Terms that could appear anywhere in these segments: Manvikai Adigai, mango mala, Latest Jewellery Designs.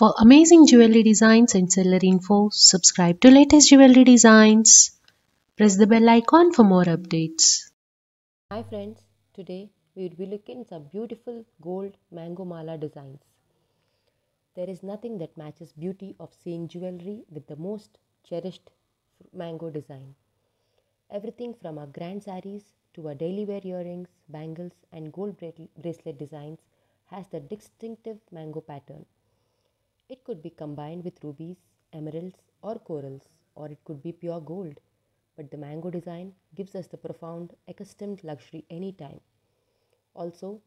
For amazing jewelry designs and seller info, subscribe to Latest Jewelry Designs. Press the bell icon for more updates. Hi friends, today we will be looking at some beautiful gold mango mala designs. There is nothing that matches beauty of seeing jewelry with the most cherished mango design. Everything from our grand saris to our daily wear earrings, bangles and gold bracelet designs has the distinctive mango pattern. It could be combined with rubies, emeralds or corals, or it could be pure gold. But the mango design gives us the profound, accustomed luxury anytime. Also,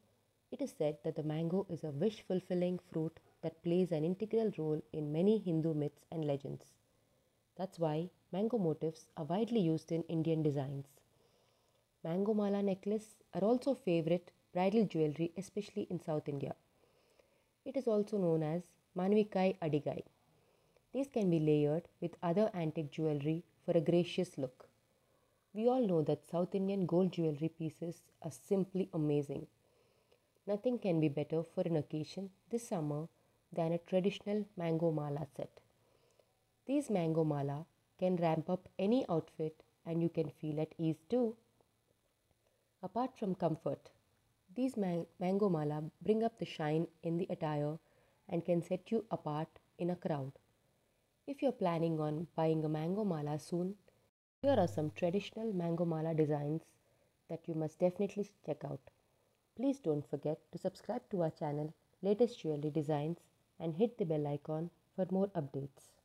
it is said that the mango is a wish-fulfilling fruit that plays an integral role in many Hindu myths and legends. That's why mango motifs are widely used in Indian designs. Mango mala necklaces are also favorite bridal jewelry, especially in South India. It is also known as Manvikai Adigai. These can be layered with other antique jewelry for a gracious look. We all know that South Indian gold jewelry pieces are simply amazing. Nothing can be better for an occasion this summer than a traditional mango mala set. These mango mala can ramp up any outfit and you can feel at ease too. Apart from comfort, these mango mala bring up the shine in the attire and can set you apart in a crowd. If you're planning on buying a mango mala soon, here are some traditional mango mala designs that you must definitely check out. Please don't forget to subscribe to our channel Latest Jewelry Designs and hit the bell icon for more updates.